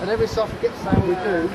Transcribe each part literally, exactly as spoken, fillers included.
And every soft gip sound we do,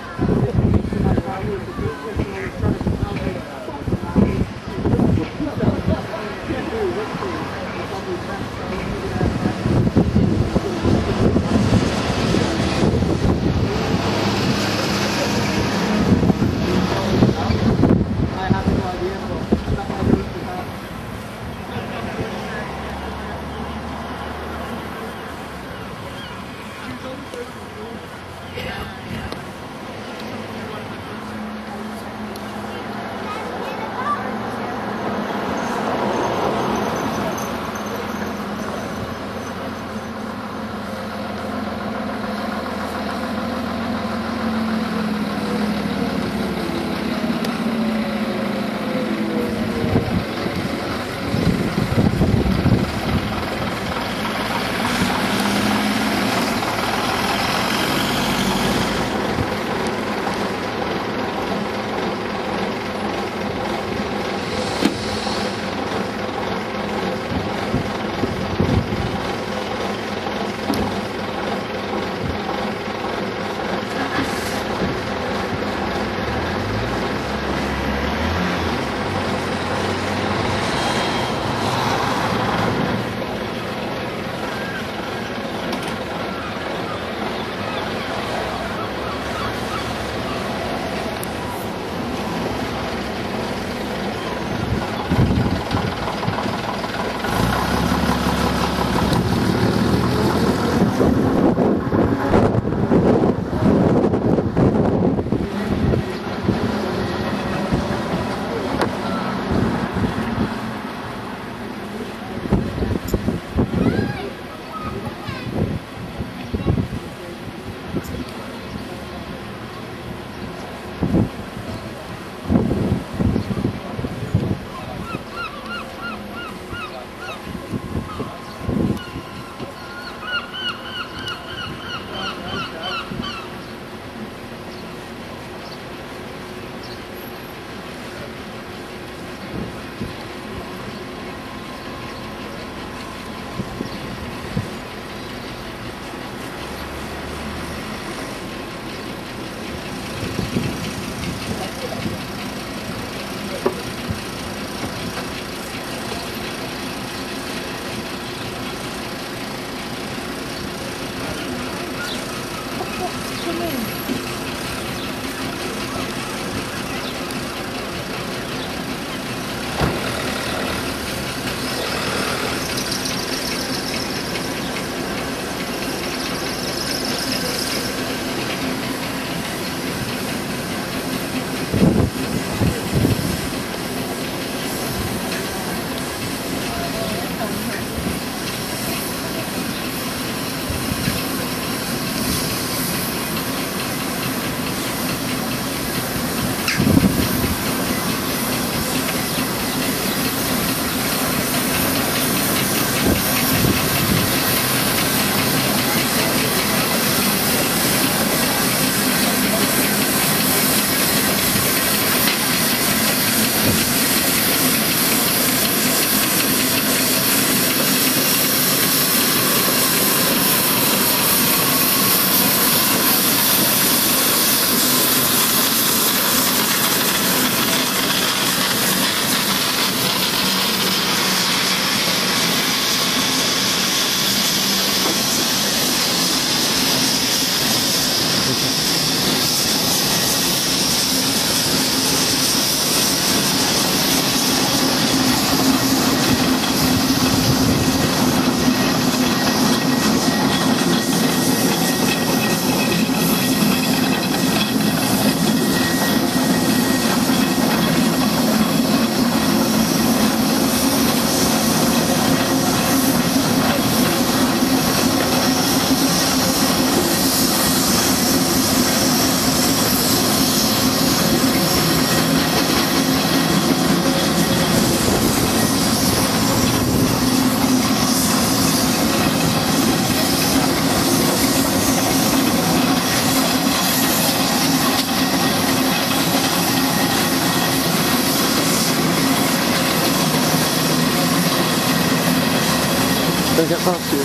get past you.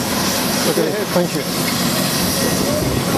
Okay, okay, thank you.